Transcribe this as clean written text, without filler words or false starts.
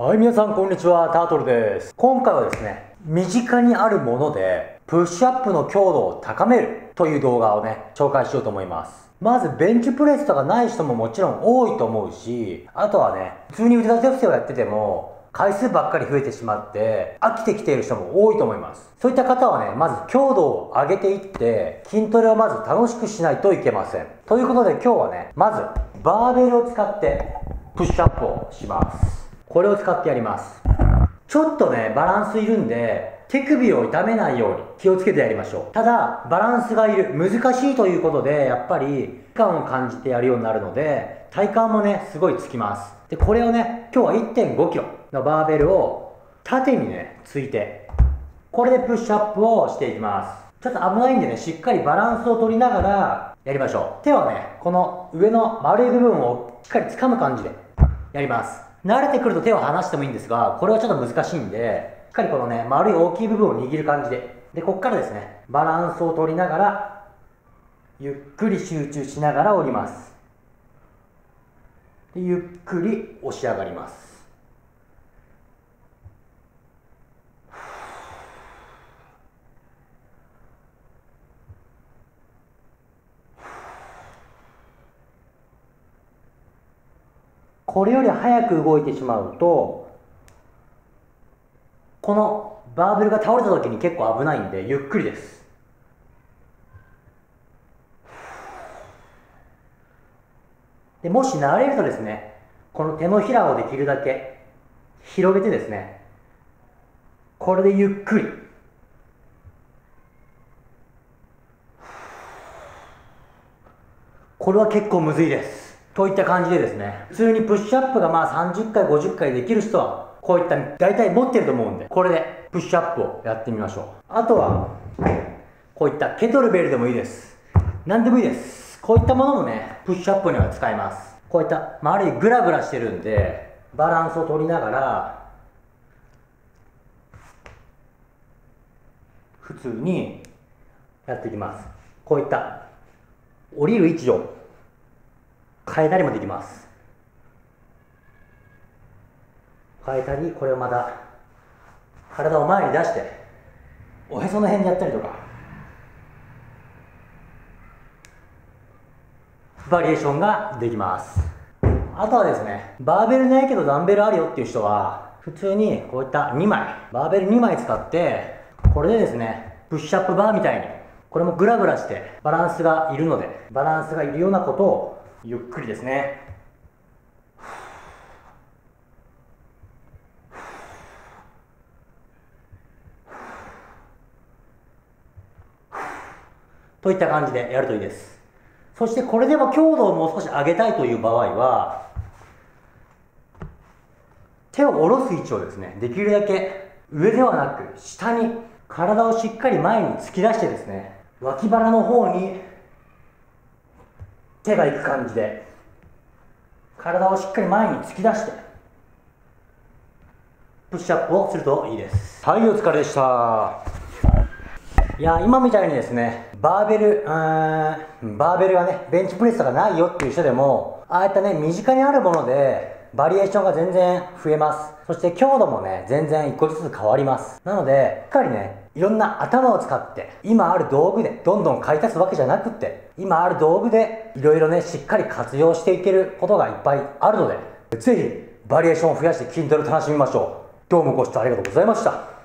はい、皆さんこんにちは、タートルです。今回はですね、身近にあるものでプッシュアップの強度を高めるという動画をね、紹介しようと思います。まずベンチプレスとかない人ももちろん多いと思うし、あとはね、普通に腕立て伏せをやってても回数ばっかり増えてしまって飽きてきている人も多いと思います。そういった方はね、まず強度を上げていって筋トレをまず楽しくしないといけません。ということで今日はね、まずバーベルを使ってプッシュアップをします。これを使ってやります。ちょっとね、バランスいるんで手首を痛めないように気をつけてやりましょう。ただバランスがいる、難しいということで、やっぱり負荷を感じてやるようになるので体幹もね、すごいつきます。でこれをね、今日は 1.5kg のバーベルを縦にねついて、これでプッシュアップをしていきます。ちょっと危ないんでね、しっかりバランスを取りながらやりましょう。手はね、この上の丸い部分をしっかり掴む感じでやります。慣れてくると手を離してもいいんですが、これはちょっと難しいんで、しっかりこのね、丸い大きい部分を握る感じで、こっからですね、バランスを取りながら、ゆっくり集中しながら降ります。でゆっくり押し上がります。これより早く動いてしまうと、このバーベルが倒れた時に結構危ないんで、ゆっくりです。でもし慣れるとですね、この手のひらをできるだけ広げてですね、これでゆっくりこれは結構むずいです。といった感じでですね、普通にプッシュアップがまあ30回50回できる人はこういった大体持ってると思うんで、これでプッシュアップをやってみましょう。あとはこういったケトルベルでもいいです、何でもいいです。こういったものもね、プッシュアップには使います。こういった周りグラグラしてるんで、バランスを取りながら普通にやっていきます。こういった降りる位置を変えたりもできます。変えたり、これをまた体を前に出しておへその辺でやったりとか、バリエーションができます。あとはですね、バーベルないけどダンベルあるよっていう人は、普通にこういった2枚バーベル2枚使って、これでですね、プッシュアップバーみたいに、これもグラグラしてバランスがいるので、バランスがいるようなことをゆっくりですね、といった感じでやるといいです。そしてこれでも強度をもう少し上げたいという場合は、手を下ろす位置をですね、できるだけ上ではなく下に、体をしっかり前に突き出してですね、脇腹の方に手がいく感じで、体をしっかり前に突き出してプッシュアップをするといいです。はい、お疲れでした。いや、今みたいにですね、バーベルがね、ベンチプレスとかないよっていう人でも、ああいったね、身近にあるものでバリエーションが全然増えます。そして強度もね、全然1個ずつ変わります。なのでしっかりね、いろんな頭を使って、今ある道具でどんどん買い足すわけじゃなくって、今ある道具でいろいろね、しっかり活用していけることがいっぱいあるので、ぜひバリエーションを増やして筋トレを楽しみましょう。どうもご視聴ありがとうございました。